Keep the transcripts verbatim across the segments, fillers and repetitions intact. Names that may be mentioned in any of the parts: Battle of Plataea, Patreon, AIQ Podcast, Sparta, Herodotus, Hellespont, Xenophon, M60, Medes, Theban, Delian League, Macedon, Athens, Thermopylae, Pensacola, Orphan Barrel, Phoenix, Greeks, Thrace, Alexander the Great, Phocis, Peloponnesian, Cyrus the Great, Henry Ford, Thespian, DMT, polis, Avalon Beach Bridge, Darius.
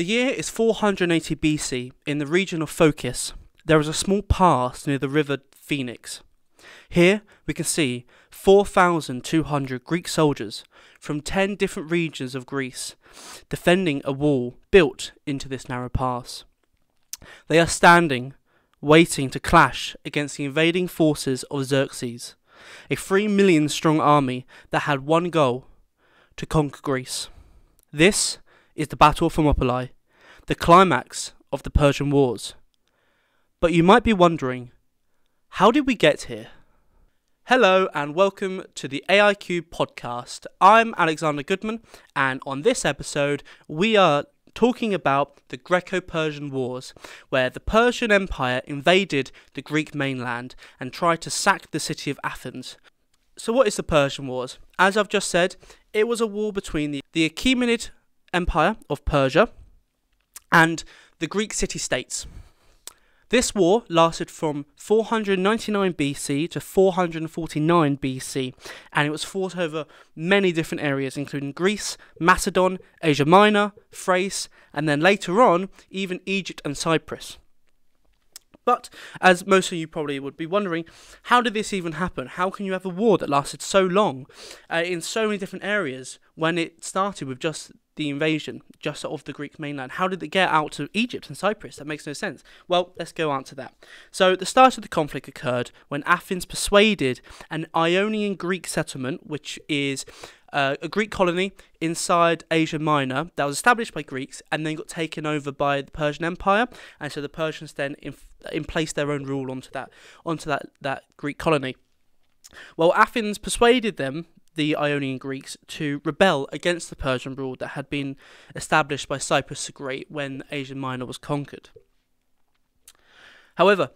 The year is four hundred eighty B C, in the region of Phocis. There is a small pass near the river Phoenix. Here we can see four thousand two hundred Greek soldiers from ten different regions of Greece defending a wall built into this narrow pass. They are standing, waiting to clash against the invading forces of Xerxes, a three million strong army that had one goal: to conquer Greece. This is the Battle of Thermopylae, the climax of the Persian Wars. But you might be wondering, how did we get here? Hello and welcome to the A I Q Podcast. I'm Alexander Goodman, and on this episode we are talking about the Greco-Persian Wars, where the Persian Empire invaded the Greek mainland and tried to sack the city of Athens. So what is the Persian Wars? As I've just said, it was a war between the, the Achaemenid Empire of Persia and the Greek city-states. This war lasted from four hundred ninety-nine B C to four hundred forty-nine B C, and it was fought over many different areas, including Greece, Macedon, Asia Minor, Thrace, and then later on, even Egypt and Cyprus. But, as most of you probably would be wondering, how did this even happen? How can you have a war that lasted so long uh, in so many different areas when it started with just the invasion just of the Greek mainland? How did it get out to Egypt and Cyprus? That makes no sense. Well, let's go answer that. So the start of the conflict occurred when Athens persuaded an Ionian Greek settlement, which is uh, a Greek colony inside Asia Minor that was established by Greeks and then got taken over by the Persian Empire, and so the Persians then emplaced their own rule onto that onto that that Greek colony. Well, Athens persuaded them, the Ionian Greeks, to rebel against the Persian rule that had been established by Cyrus the Great when Asia Minor was conquered. However,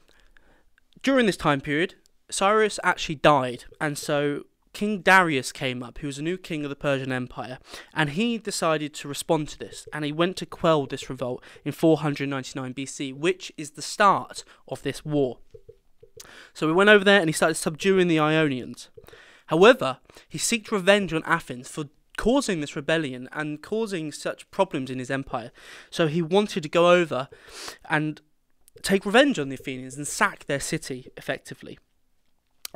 during this time period, Cyrus actually died, and so King Darius came up, who was a new king of the Persian Empire, and he decided to respond to this, and he went to quell this revolt in four hundred ninety-nine B C, which is the start of this war. So he went over there and he started subduing the Ionians. However, he sought revenge on Athens for causing this rebellion and causing such problems in his empire. So he wanted to go over and take revenge on the Athenians and sack their city, effectively.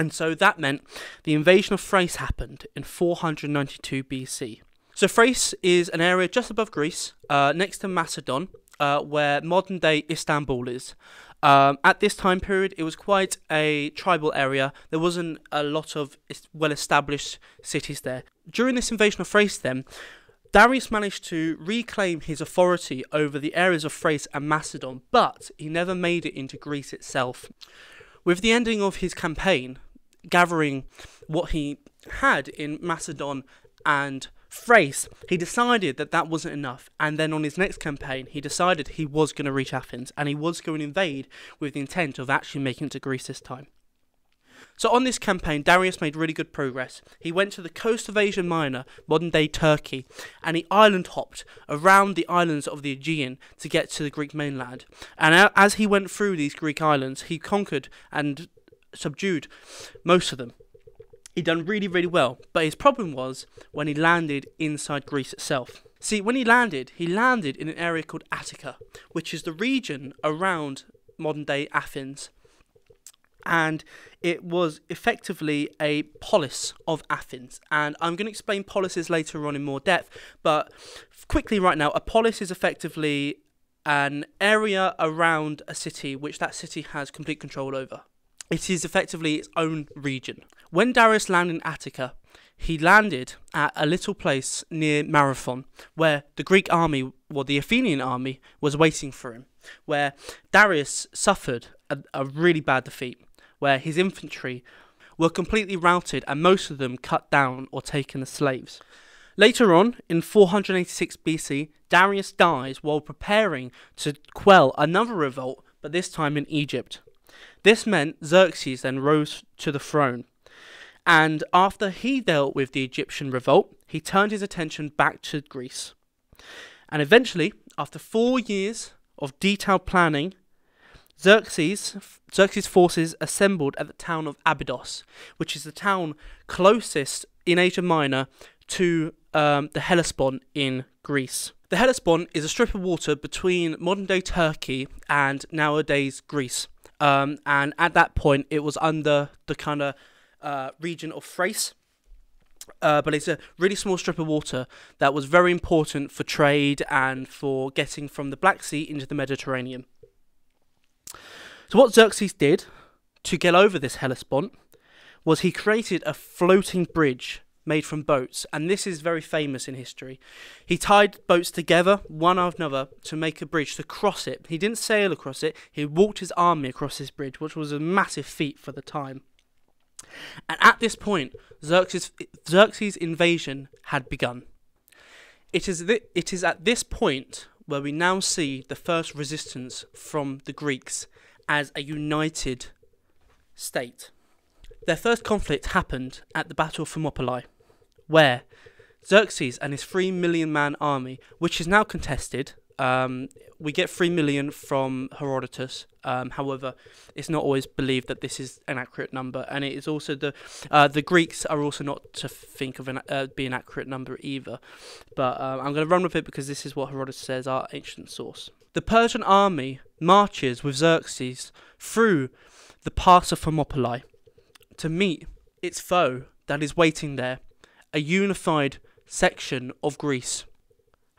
And so that meant the invasion of Thrace happened in four hundred ninety-two B C. So Thrace is an area just above Greece, uh, next to Macedon, uh, where modern-day Istanbul is. Um, at this time period, it was quite a tribal area. There wasn't a lot of well-established cities there. During this invasion of Thrace, then, Darius managed to reclaim his authority over the areas of Thrace and Macedon, but he never made it into Greece itself. With the ending of his campaign, gathering what he had in Macedon and Thrace, he decided that that wasn't enough, and then on his next campaign he decided he was going to reach Athens and he was going to invade with the intent of actually making it to Greece this time. So on this campaign, Darius made really good progress. He went to the coast of Asia Minor, modern-day Turkey, and he island hopped around the islands of the Aegean to get to the Greek mainland. And as he went through these Greek islands, he conquered and subdued most of them. He'd done really, really well, but his problem was when he landed inside Greece itself. See, when he landed, he landed in an area called Attica, which is the region around modern-day Athens, and it was effectively a polis of Athens. And I'm going to explain polises later on in more depth, but quickly right now, a polis is effectively an area around a city which that city has complete control over. It is effectively its own region. When Darius landed in Attica, he landed at a little place near Marathon, where the Greek army, well, the Athenian army, was waiting for him, where Darius suffered a, a really bad defeat, where his infantry were completely routed and most of them cut down or taken as slaves. Later on, in four hundred eighty-six B C, Darius dies while preparing to quell another revolt, but this time in Egypt. This meant Xerxes then rose to the throne, and after he dealt with the Egyptian revolt, he turned his attention back to Greece. And eventually, after four years of detailed planning, Xerxes, Xerxes' forces assembled at the town of Abydos, which is the town closest in Asia Minor to um, the Hellespont in Greece. The Hellespont is a strip of water between modern-day Turkey and nowadays Greece. Um, and at that point, it was under the kind of uh, region of Thrace. Uh, but it's a really small strip of water that was very important for trade and for getting from the Black Sea into the Mediterranean. So what Xerxes did to get over this Hellespont was he created a floating bridge made from boats, and this is very famous in history. He tied boats together, one after another, to make a bridge to cross it. He didn't sail across it, he walked his army across this bridge, which was a massive feat for the time. And at this point, Xerxes, Xerxes' invasion had begun. It is, th it is at this point where we now see the first resistance from the Greeks as a united state. Their first conflict happened at the Battle of Thermopylae, where Xerxes and his three million man army, which is now contested. Um, we get three million from Herodotus. Um, however, it's not always believed that this is an accurate number, and it is also the uh, the Greeks are also not to think of an uh, be an accurate number either. But uh, I'm going to run with it because this is what Herodotus says, our ancient source. The Persian army marches with Xerxes through the pass of Thermopylae to meet its foe that is waiting there, a unified section of Greece.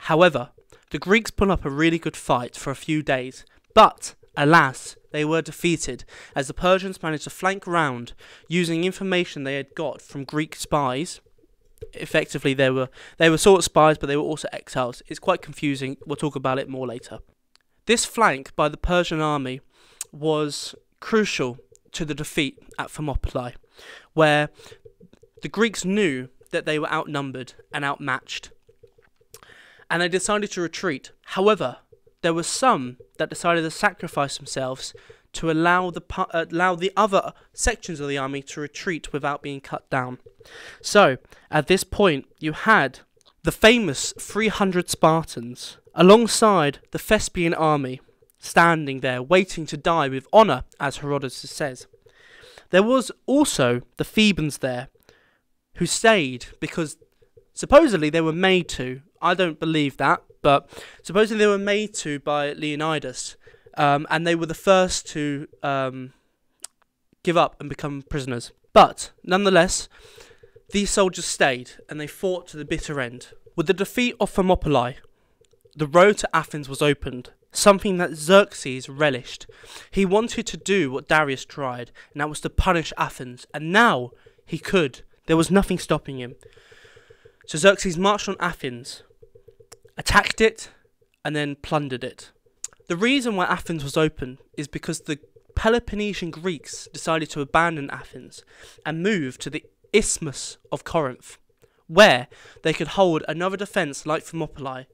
However, the Greeks put up a really good fight for a few days, but, alas, they were defeated, as the Persians managed to flank round using information they had got from Greek spies. Effectively, they were, they were sort of spies, but they were also exiles. It's quite confusing. We'll talk about it more later. This flank by the Persian army was crucial to the defeat at Thermopylae, where the Greeks knew that they were outnumbered and outmatched, and they decided to retreat. However, there were some that decided to sacrifice themselves to allow the uh, allow the other sections of the army to retreat without being cut down. So, at this point, you had the famous three hundred Spartans alongside the Thespian army, standing there waiting to die with honour, as Herodotus says. There was also the Thebans there, who stayed because supposedly they were made to. I don't believe that, but supposedly they were made to by Leonidas, um, and they were the first to um, give up and become prisoners. But nonetheless, these soldiers stayed, and they fought to the bitter end. With the defeat of Thermopylae, the road to Athens was opened, something that Xerxes relished. He wanted to do what Darius tried, and that was to punish Athens, and now he could. There was nothing stopping him. So Xerxes marched on Athens, attacked it, and then plundered it. The reason why Athens was open is because the Peloponnesian Greeks decided to abandon Athens and move to the Isthmus of Corinth, where they could hold another defence like Thermopylae.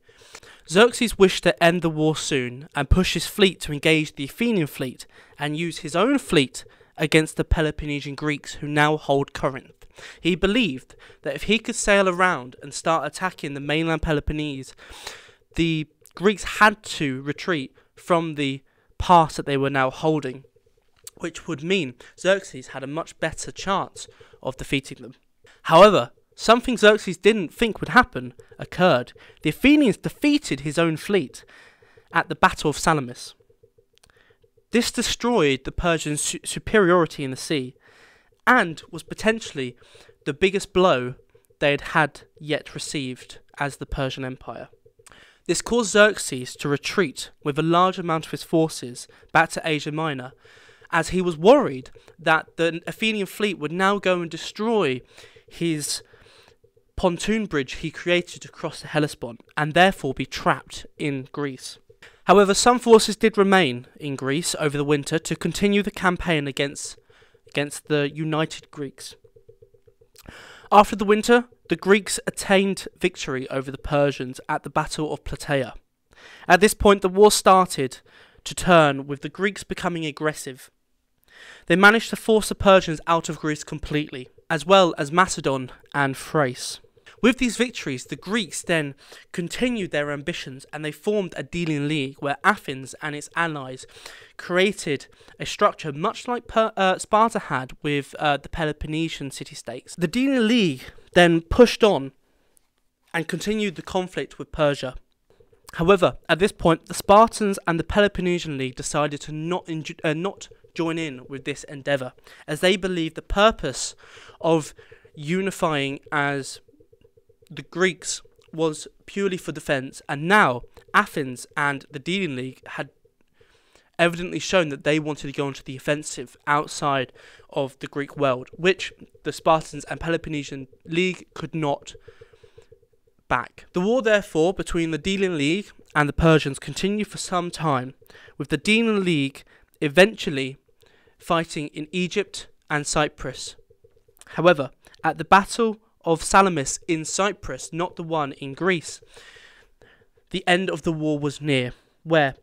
Xerxes wished to end the war soon and push his fleet to engage the Athenian fleet and use his own fleet against the Peloponnesian Greeks who now hold Corinth. He believed that if he could sail around and start attacking the mainland Peloponnese, the Greeks had to retreat from the pass that they were now holding, which would mean Xerxes had a much better chance of defeating them. However, something Xerxes didn't think would happen occurred. The Athenians defeated his own fleet at the Battle of Salamis. This destroyed the Persian su- superiority in the sea, and was potentially the biggest blow they had had yet received as the Persian Empire. This caused Xerxes to retreat with a large amount of his forces back to Asia Minor, as he was worried that the Athenian fleet would now go and destroy his pontoon bridge he created to cross the Hellespont, and therefore be trapped in Greece. However, some forces did remain in Greece over the winter to continue the campaign against against the united Greeks. After the winter, the Greeks attained victory over the Persians at the Battle of Plataea. At this point, the war started to turn, with the Greeks becoming aggressive. They managed to force the Persians out of Greece completely, as well as Macedon and Thrace. With these victories, the Greeks then continued their ambitions, and they formed a Delian League, where Athens and its allies created a structure much like per, uh, Sparta had with uh, the Peloponnesian city-states. The Delian League then pushed on and continued the conflict with Persia. However, at this point, the Spartans and the Peloponnesian League decided to not, uh, not join in with this endeavour, as they believed the purpose of unifying as the Greeks was purely for defence, and now Athens and the Delian League had evidently shown that they wanted to go onto the offensive outside of the Greek world, which the Spartans and Peloponnesian League could not back. The war, therefore, between the Delian League and the Persians continued for some time, with the Delian League eventually fighting in Egypt and Cyprus. However, at the Battle of Salamis in Cyprus, not the one in Greece, the end of the war was near, where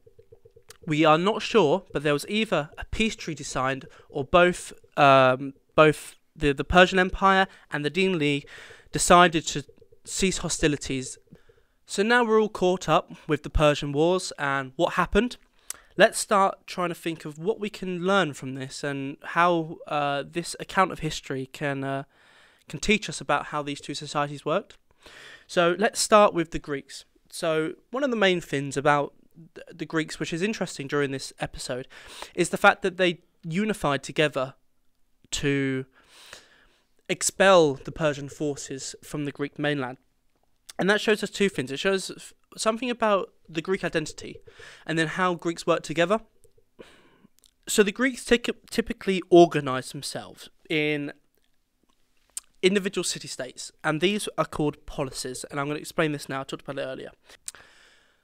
we are not sure, but there was either a peace treaty signed, or both um, both the, the Persian Empire and the Delian League decided to cease hostilities. So now we're all caught up with the Persian Wars and what happened. Let's start trying to think of what we can learn from this and how uh, this account of history can, uh, can teach us about how these two societies worked. So let's start with the Greeks. So one of the main things about the Greeks, which is interesting during this episode, is the fact that they unified together to expel the Persian forces from the Greek mainland. And that shows us two things. It shows something about the Greek identity and then how Greeks work together. So the Greeks typically organize themselves in individual city-states, and these are called polises, and I'm going to explain this now. I talked about it earlier.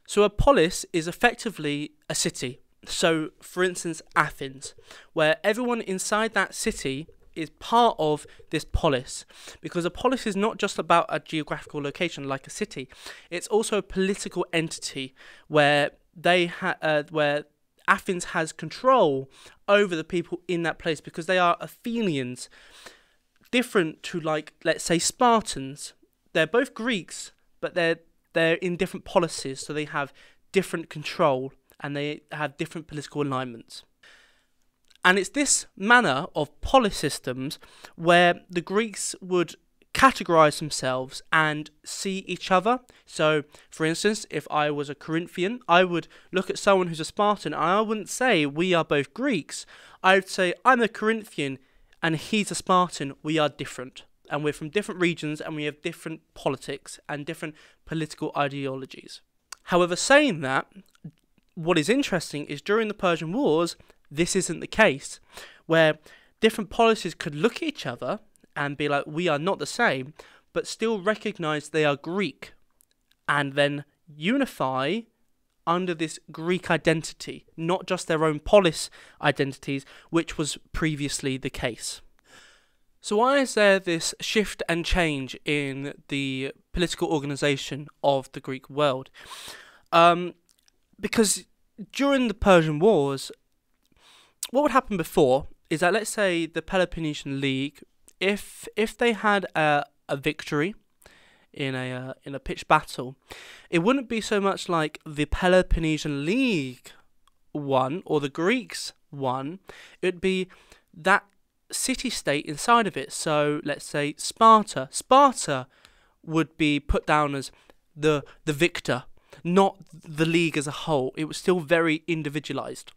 So a polis is effectively a city. So, for instance, Athens, where everyone inside that city is part of this polis, because a polis is not just about a geographical location like a city. It's also a political entity where they ha uh, where Athens has control over the people in that place, because they are Athenians, different to, like, let's say, Spartans. They're both Greeks, but they're They're in different policies, so they have different control and they have different political alignments. And it's this manner of polis systems where the Greeks would categorise themselves and see each other. So, for instance, if I was a Corinthian, I would look at someone who's a Spartan and I wouldn't say we are both Greeks. I would say I'm a Corinthian and he's a Spartan, we are different. And we're from different regions and we have different politics and different political ideologies. However, saying that, what is interesting is during the Persian Wars, this isn't the case, where different policies could look at each other and be like, we are not the same, but still recognize they are Greek and then unify under this Greek identity, not just their own polis identities, which was previously the case. So why is there this shift and change in the political organisation of the Greek world? Um, because during the Persian Wars, what would happen before is that, let's say, the Peloponnesian League, if if they had a, a victory in a uh, in a pitched battle, it wouldn't be so much like the Peloponnesian League won or the Greeks won. It'd be that city-state inside of it. So let's say Sparta. Sparta would be put down as the the victor, not the league as a whole. It was still very individualized.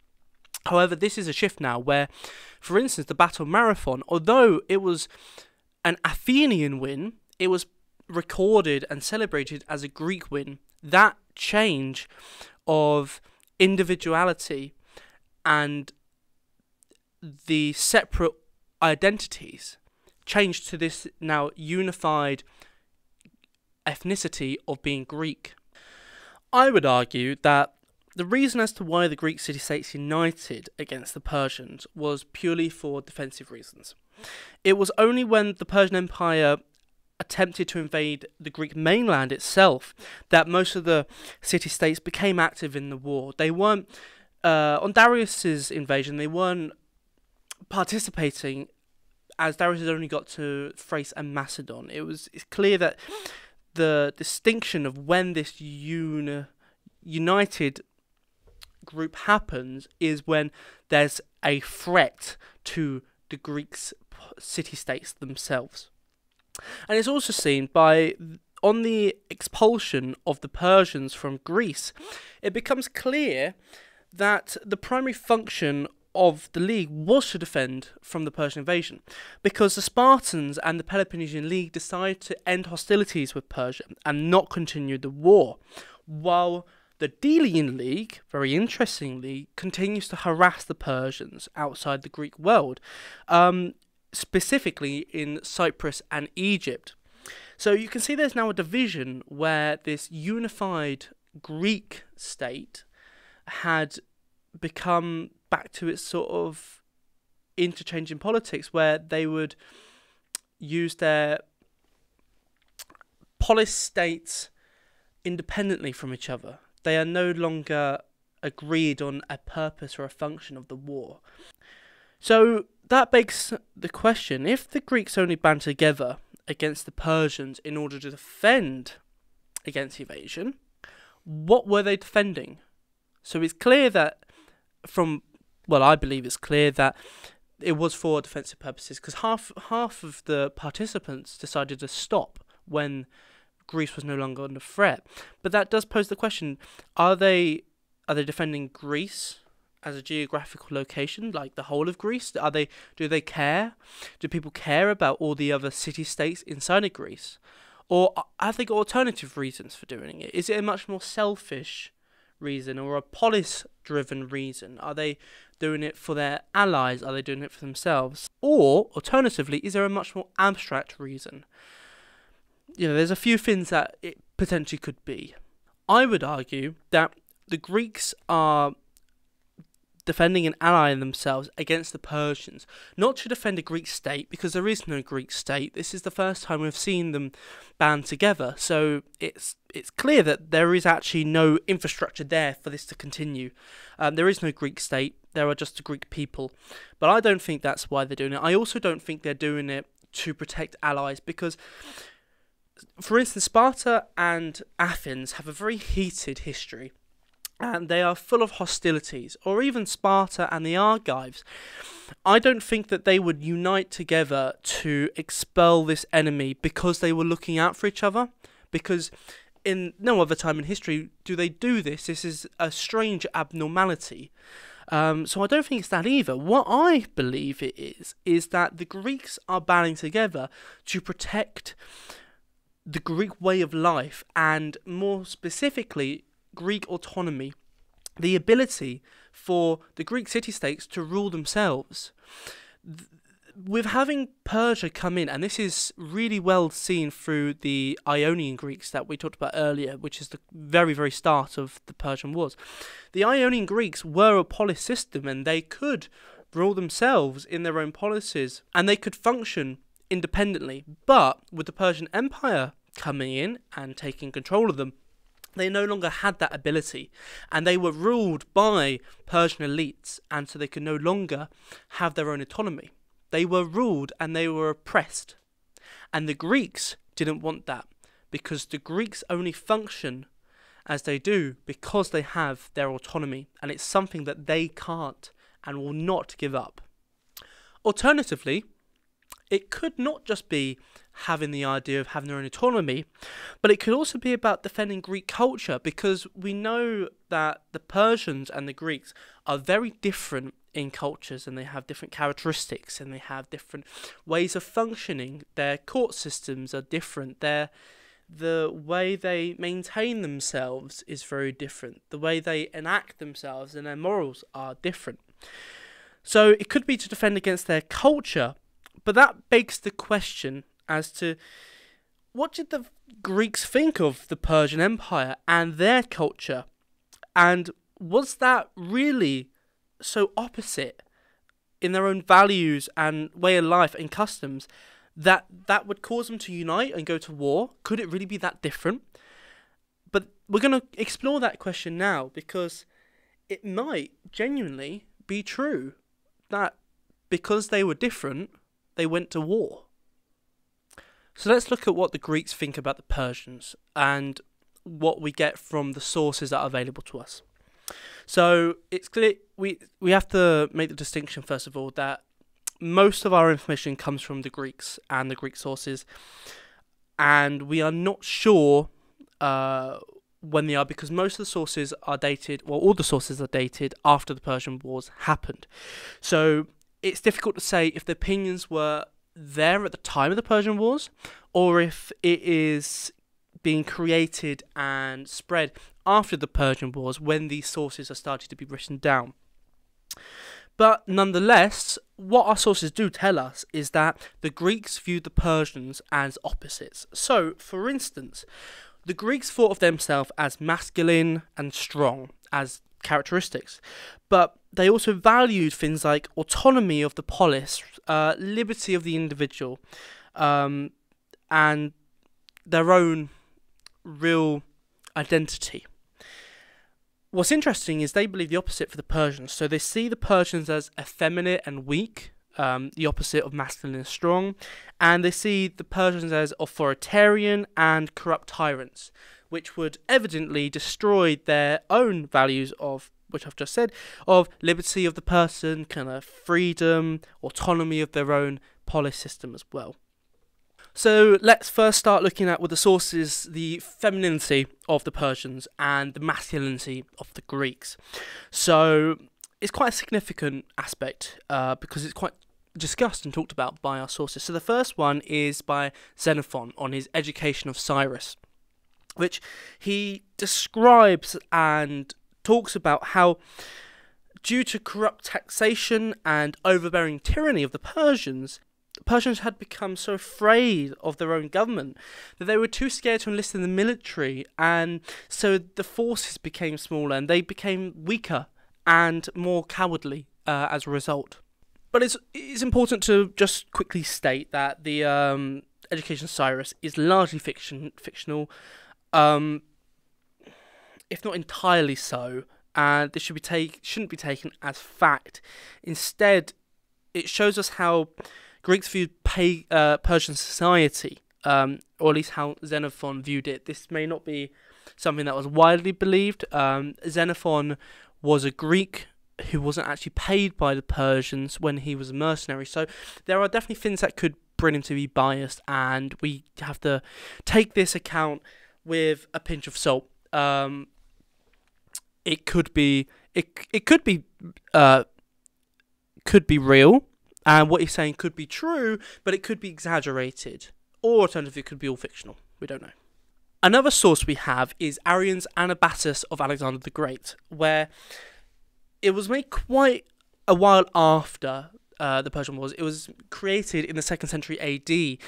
However, this is a shift now where, for instance, the Battle of Marathon, although it was an Athenian win, it was recorded and celebrated as a Greek win. That change of individuality and the separate identities changed to this now unified ethnicity of being Greek. I would argue that the reason as to why the Greek city-states united against the Persians was purely for defensive reasons. It was only when the Persian Empire attempted to invade the Greek mainland itself that most of the city-states became active in the war. They weren't, uh, on Darius's invasion, they weren't participating, as Darius had only got to Thrace and Macedon. It was it's clear that the distinction of when this uni united group happens is when there's a threat to the Greeks' city-states themselves. And it's also seen by on the expulsion of the Persians from Greece, it becomes clear that the primary function of the League was to defend from the Persian invasion, because the Spartans and the Peloponnesian League decided to end hostilities with Persia and not continue the war, while the Delian League, very interestingly, continues to harass the Persians outside the Greek world, um, specifically in Cyprus and Egypt. So you can see there's now a division where this unified Greek state had become back to its sort of interchange in politics, where they would use their polis states independently from each other. They are no longer agreed on a purpose or a function of the war. So that begs the question, if the Greeks only band together against the Persians in order to defend against evasion, what were they defending? So it's clear that from, well, I believe it's clear that it was for defensive purposes, because half, half of the participants decided to stop when Greece was no longer under threat. But that does pose the question, are they, are they defending Greece as a geographical location, like the whole of Greece? Are they, do they care? Do people care about all the other city-states inside of Greece? Or have they got alternative reasons for doing it? Is it a much more selfish reason or a polis-driven reason? Are they doing it for their allies? Are they doing it for themselves? Or, alternatively, is there a much more abstract reason? You know, there's a few things that it potentially could be. I would argue that the Greeks are defending and allying themselves against the Persians, not to defend a Greek state, because there is no Greek state. This is the first time we've seen them band together, so it's it's clear that there is actually no infrastructure there for this to continue. Um, there is no Greek state, there are just the Greek people, but I don't think that's why they're doing it. I also don't think they're doing it to protect allies, because, for instance, Sparta and Athens have a very heated history, and they are full of hostilities, or even Sparta and the Argives. I don't think that they would unite together to expel this enemy because they were looking out for each other, because in no other time in history do they do this. This is a strange abnormality. Um, so I don't think it's that either. What I believe it is, is that the Greeks are banding together to protect the Greek way of life, and more specifically, Greek autonomy, the ability for the Greek city-states to rule themselves. Th with having Persia come in, and this is really well seen through the Ionian Greeks that we talked about earlier, which is the very, very start of the Persian Wars. The Ionian Greeks were a polis system, and they could rule themselves in their own policies, and they could function independently. But with the Persian Empire coming in and taking control of them, they no longer had that ability, and they were ruled by Persian elites, and so they could no longer have their own autonomy. They were ruled and they were oppressed, and the Greeks didn't want that, because the Greeks only function as they do because they have their autonomy, and it's something that they can't and will not give up. Alternatively, it could not just be having the idea of having their own autonomy, but it could also be about defending Greek culture, because we know that the Persians and the Greeks are very different in cultures, and they have different characteristics, and they have different ways of functioning. Their court systems are different. Their, the way they maintain themselves is very different. The way they enact themselves and their morals are different. So it could be to defend against their culture. But that begs the question as to what did the Greeks think of the Persian Empire and their culture? And was that really so opposite in their own values and way of life and customs that that would cause them to unite and go to war? Could it really be that different? But we're going to explore that question now, because it might genuinely be true that because they were different, they went to war. So let's look at what the Greeks think about the Persians and what we get from the sources that are available to us. So it's clear we we have to make the distinction, first of all, that most of our information comes from the Greeks and the Greek sources, and we are not sure uh, when they are, because most of the sources are dated, well, all the sources are dated after the Persian Wars happened. So it's difficult to say if the opinions were there at the time of the Persian Wars, or if it is being created and spread after the Persian Wars when these sources are starting to be written down. But nonetheless, what our sources do tell us is that the Greeks viewed the Persians as opposites. So, for instance, the Greeks thought of themselves as masculine and strong as characteristics, but they also valued things like autonomy of the polis, uh, liberty of the individual, um, and their own real identity. What's interesting is they believe the opposite for the Persians. So they see the Persians as effeminate and weak, um, the opposite of masculine and strong. And they see the Persians as authoritarian and corrupt tyrants, which would evidently destroy their own values of, which I've just said, of liberty of the person, kind of freedom, autonomy of their own polis system as well. So let's first start looking at, with the sources, the femininity of the Persians and the masculinity of the Greeks. So it's quite a significant aspect uh, because it's quite discussed and talked about by our sources. So the first one is by Xenophon on his Education of Cyrus, which he describes and talks about how, due to corrupt taxation and overbearing tyranny of the Persians, Persians had become so afraid of their own government that they were too scared to enlist in the military, and so the forces became smaller and they became weaker and more cowardly uh, as a result. But it's, it's important to just quickly state that the um, Education of Cyrus is largely fiction, fictional, um, if not entirely so, and this should be take, shouldn't be taken as fact. Instead, it shows us how Greeks viewed pay, uh, Persian society, um, or at least how Xenophon viewed it. This may not be something that was widely believed. Um, Xenophon was a Greek who wasn't actually paid by the Persians when he was a mercenary. So there are definitely things that could bring him to be biased, and we have to take this account with a pinch of salt. Um, it could be, it it could be, uh, could be real. And what he's saying could be true, but it could be exaggerated. Or alternatively, it could be all fictional. We don't know. Another source we have is Arrian's Anabasis of Alexander the Great, where it was made quite a while after uh, the Persian Wars. It was created in the second century A D.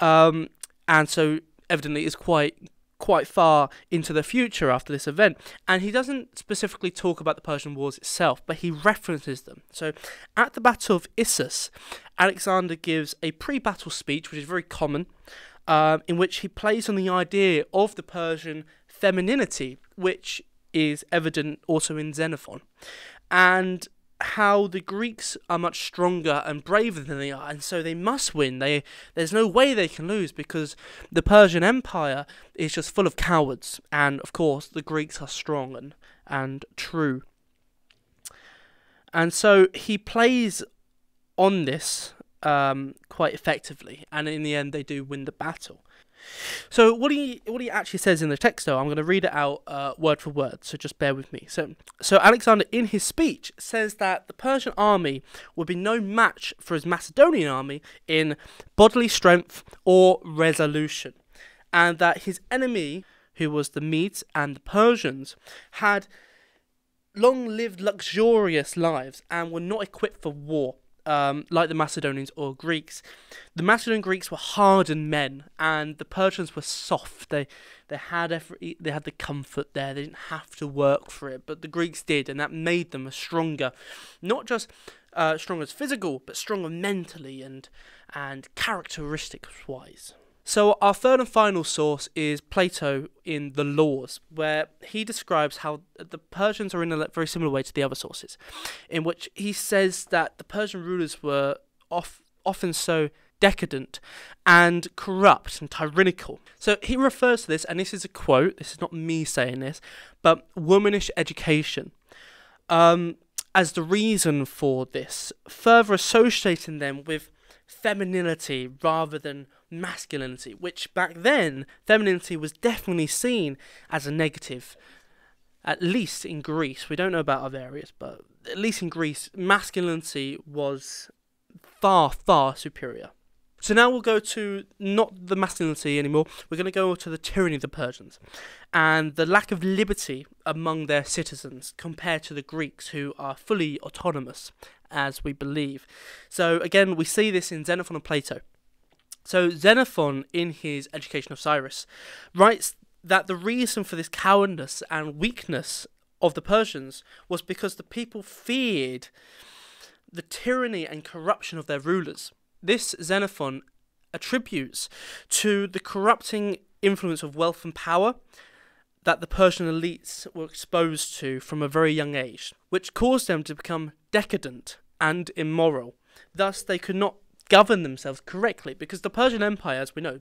Um, and so, evidently, it's quite, quite far into the future after this event. And he doesn't specifically talk about the Persian Wars itself, but he references them. So at the Battle of Issus, Alexander gives a pre-battle speech, which is very common, uh, in which he plays on the idea of the Persian femininity, which is evident also in Xenophon, and how the Greeks are much stronger and braver than they are, and so they must win. They there's no way they can lose, because the Persian Empire is just full of cowards, and of course the Greeks are strong and, and true. And so he plays on this um, quite effectively, and in the end they do win the battle. So what he what he actually says in the text, though, I'm going to read it out uh, word for word, so just bear with me. So, so Alexander, in his speech, says that the Persian army would be no match for his Macedonian army in bodily strength or resolution, and that his enemy, who was the Medes and the Persians, had long lived luxurious lives and were not equipped for war. Um, like the Macedonians or Greeks, the Macedonian Greeks were hardened men, and the Persians were soft. They they had every, they had the comfort there. They didn't have to work for it, but the Greeks did, and that made them stronger, not just uh, strong as physical, but stronger mentally and and characteristics wise. So our third and final source is Plato in the Laws, where he describes how the Persians are in a very similar way to the other sources, in which he says that the Persian rulers were of, often so decadent and corrupt and tyrannical. So he refers to this, and this is a quote, this is not me saying this, but womanish education um, as the reason for this, further associating them with femininity rather than masculinity, which back then, femininity was definitely seen as a negative, at least in Greece. We don't know about other areas, but at least in Greece, masculinity was far, far superior. So now we'll go to not the masculinity anymore, we're going to go to the tyranny of the Persians and the lack of liberty among their citizens compared to the Greeks, who are fully autonomous, as we believe. So again, we see this in Xenophon and Plato. So Xenophon, in his Education of Cyrus, writes that the reason for this cowardice and weakness of the Persians was because the people feared the tyranny and corruption of their rulers. This Xenophon attributes to the corrupting influence of wealth and power that the Persian elites were exposed to from a very young age, which caused them to become decadent and immoral. Thus, they could not govern themselves correctly, because the Persian Empire, as we know,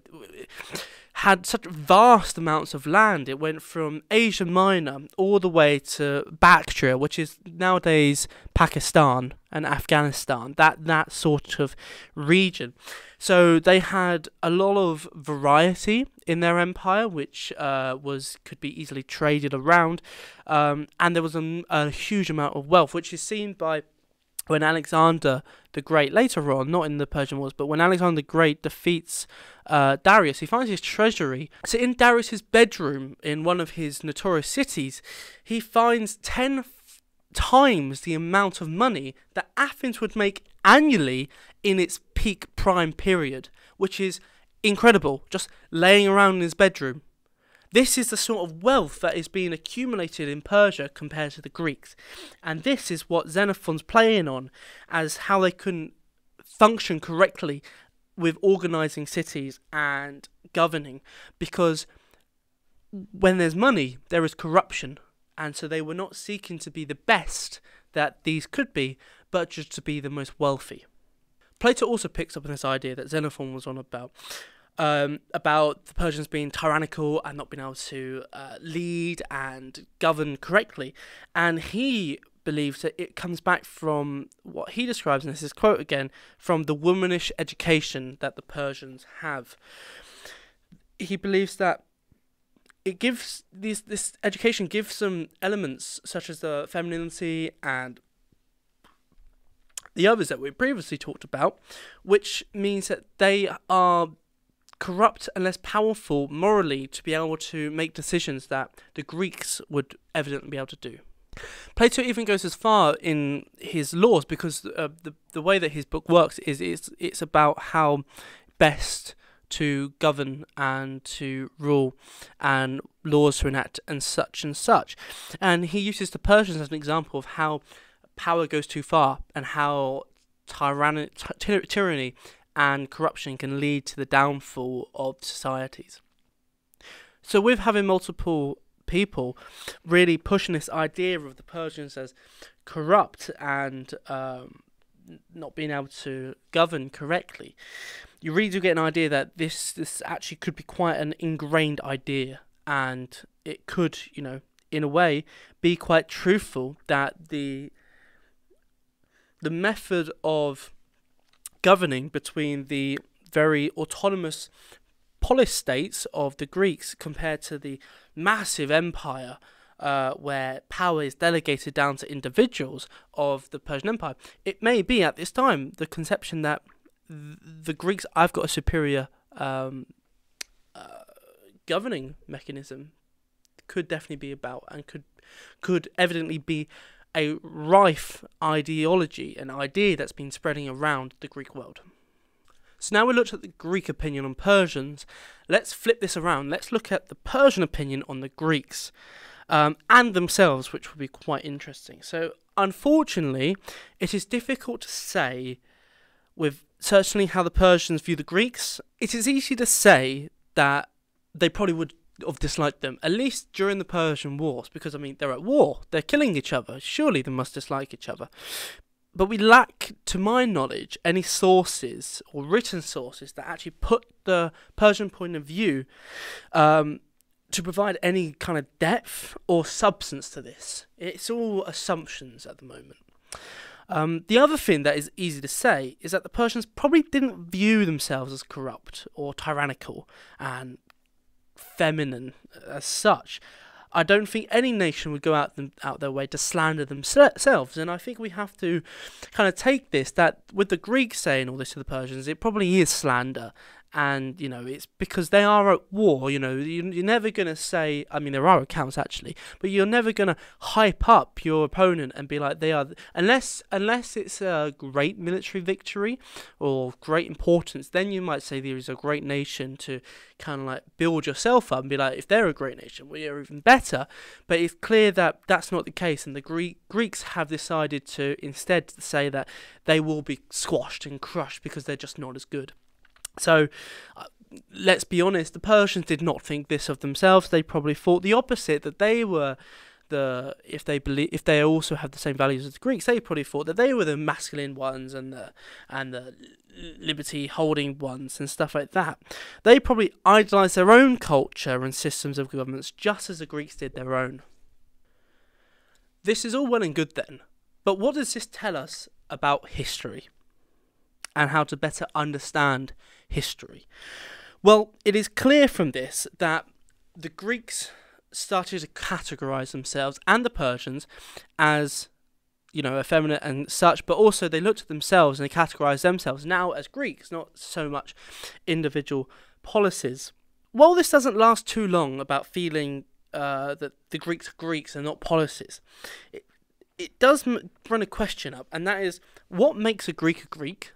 had such vast amounts of land. It went from Asia Minor all the way to Bactria, which is nowadays Pakistan and Afghanistan, that that sort of region. So they had a lot of variety in their empire, which uh, was could be easily traded around, um, and there was a, a huge amount of wealth, which is seen by when Alexander the Great, later on, not in the Persian Wars, but when Alexander the Great defeats uh, Darius, he finds his treasury. So in Darius's bedroom in one of his notorious cities, he finds ten times the amount of money that Athens would make annually in its peak prime period, which is incredible, just laying around in his bedroom. This is the sort of wealth that is being accumulated in Persia compared to the Greeks. And this is what Xenophon's playing on as how they couldn't function correctly with organising cities and governing. Because when there's money, there is corruption. And so they were not seeking to be the best that these could be, but just to be the most wealthy. Plato also picks up on this idea that Xenophon was on about. Um, about the Persians being tyrannical and not being able to uh, lead and govern correctly. And he believes that it comes back from what he describes, and this is quote again, from the womanish education that the Persians have. He believes that it gives, these, this education gives some elements such as the femininity and the others that we previously talked about, which means that they are corrupt and less powerful morally to be able to make decisions that the Greeks would evidently be able to do. Plato even goes as far in his laws, because uh, the, the way that his book works is it's, it's about how best to govern and to rule and laws to enact and such and such. And he uses the Persians as an example of how power goes too far and how tyranny, ty tyranny and corruption can lead to the downfall of societies. So with having multiple people really pushing this idea of the Persians as corrupt and um, not being able to govern correctly, you really do get an idea that this, this actually could be quite an ingrained idea, and it could, you know, in a way, be quite truthful that the the method of governing between the very autonomous polis states of the Greeks compared to the massive empire uh, where power is delegated down to individuals of the Persian Empire. It may be at this time the conception that th the Greeks, I've got a superior um, uh, governing mechanism, could definitely be about and could could evidently be a rife ideology, an idea that's been spreading around the Greek world. So now we looked at the Greek opinion on Persians. Let's flip this around. Let's look at the Persian opinion on the Greeks um, and themselves, which will be quite interesting. So unfortunately, it is difficult to say with certainly how the Persians view the Greeks. It is easy to say that they probably would of dislike them, at least during the Persian Wars, because I mean they're at war, they're killing each other, surely they must dislike each other. But we lack, to my knowledge, any sources or written sources that actually put the Persian point of view um, to provide any kind of depth or substance to this. It's all assumptions at the moment. Um, the other thing that is easy to say is that the Persians probably didn't view themselves as corrupt or tyrannical and feminine as such. I don't think any nation would go out, them, out their way to slander themselves, and I think we have to kind of take this, that with the Greeks saying all this to the Persians, it probably is slander, and, you know, it's because they are at war, you know, you, you're never going to say, I mean, there are accounts actually, but you're never going to hype up your opponent and be like, they are, unless, unless it's a great military victory or great importance, then you might say there is a great nation to kind of like build yourself up and be like, if they're a great nation, we are even better. But it's clear that that's not the case, and the Greek Greeks have decided to instead say that they will be squashed and crushed because they're just not as good. So uh, let's be honest, the Persians did not think this of themselves. They probably thought the opposite, that they were the, if they believe, if they also have the same values as the Greeks, they probably thought that they were the masculine ones and the and the liberty holding ones and stuff like that. They probably idolized their own culture and systems of governments just as the Greeks did their own. This is all well and good then, but what does this tell us about history and how to better understand history? Well, it is clear from this that the Greeks started to categorize themselves and the Persians as, you know, effeminate and such, but also they looked at themselves and they categorized themselves now as Greeks, not so much individual policies. While this doesn't last too long about feeling uh, that the Greeks are Greeks and not policies, it, it does bring a question up, and that is, what makes a Greek a Greek?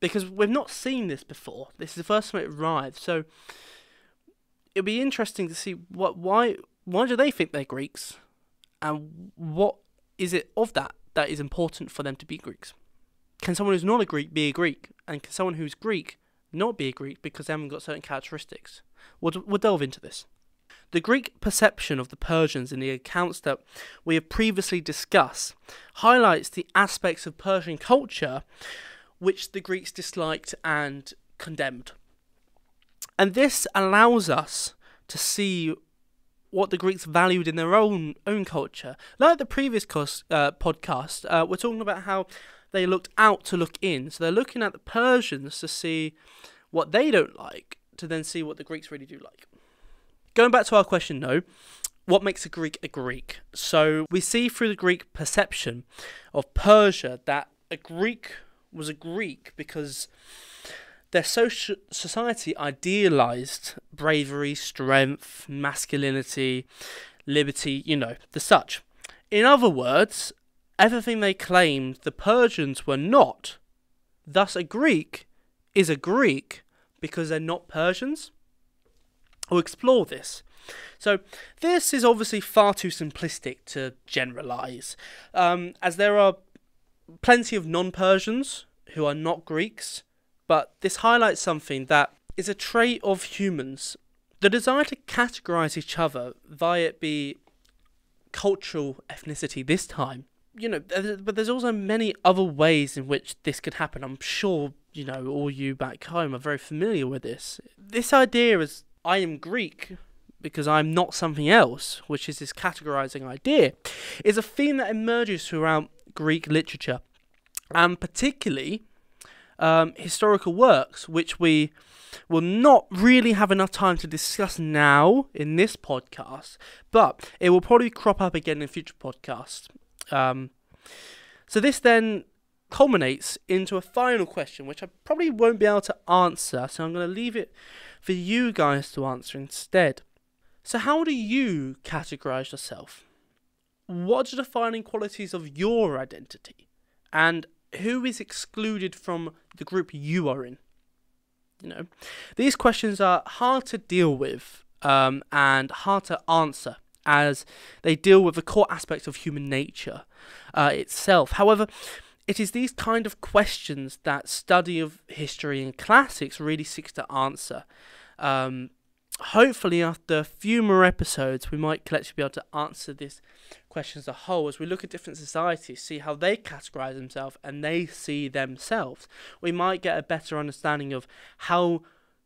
Because we've not seen this before. This is the first time it arrived, so it'd be interesting to see what why why do they think they're Greeks, and what is it of that that is important for them to be Greeks? Can someone who's not a Greek be a Greek, and can someone who's Greek not be a Greek because they haven't got certain characteristics? We'll, we'll delve into this. The Greek perception of the Persians in the accounts that we have previously discussed highlights the aspects of Persian culture which the Greeks disliked and condemned. And this allows us to see what the Greeks valued in their own own culture. Like the previous cost, uh, podcast, uh, we're talking about how they looked out to look in. So they're looking at the Persians to see what they don't like, to then see what the Greeks really do like. Going back to our question, though, what makes a Greek a Greek? So we see through the Greek perception of Persia that a Greek was a Greek because their social society idealised bravery, strength, masculinity, liberty, you know, the such. In other words, everything they claimed the Persians were not. Thus, a Greek is a Greek because they're not Persians. We'll explore this. So, this is obviously far too simplistic to generalise, um, as there are plenty of non-Persians who are not Greeks. But this highlights something that is a trait of humans. The desire to categorise each other via it be cultural ethnicity this time. You know, but there's also many other ways in which this could happen. I'm sure, you know, all you back home are very familiar with this. This idea is, I am Greek because I'm not something else, which is this categorising idea, is a theme that emerges throughout Greek literature, and particularly Um, historical works, which we will not really have enough time to discuss now in this podcast, but it will probably crop up again in future podcasts. Um, so this then culminates into a final question, which I probably won't be able to answer, so I'm going to leave it for you guys to answer instead. So how do you categorise yourself? What are the defining qualities of your identity? And who is excluded from the group you are in? You know, these questions are hard to deal with um, and hard to answer, as they deal with the core aspects of human nature uh, itself. However, it is these kind of questions that study of history and classics really seeks to answer. Um, hopefully, after a few more episodes, we might collectively be able to answer this question as a whole, as we look at different societies, see how they categorize themselves and they see themselves. We might get a better understanding of how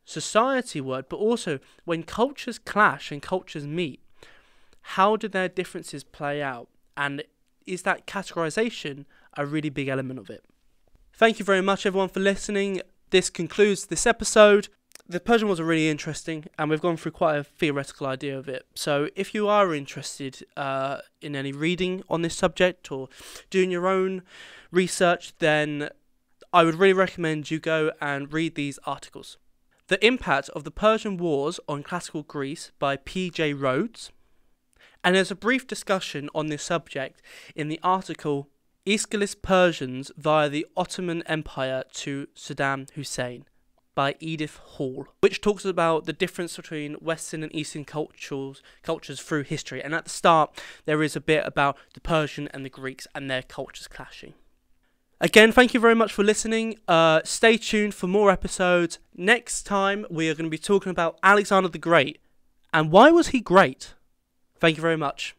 society worked, but also when cultures clash and cultures meet, how do their differences play out, and is that categorization a really big element of it. Thank you very much everyone for listening. This concludes this episode. The Persian Wars are really interesting, and we've gone through quite a theoretical idea of it. So if you are interested uh, in any reading on this subject or doing your own research, then I would really recommend you go and read these articles. The Impact of the Persian Wars on Classical Greece by P J Rhodes. And there's a brief discussion on this subject in the article Aeschylus Persians via the Ottoman Empire to Saddam Hussein by Edith Hall, which talks about the difference between Western and Eastern cultures, cultures through history. And at the start, there is a bit about the Persian and the Greeks and their cultures clashing. Again, thank you very much for listening. Uh, stay tuned for more episodes. Next time, we are going to be talking about Alexander the Great and why was he great? Thank you very much.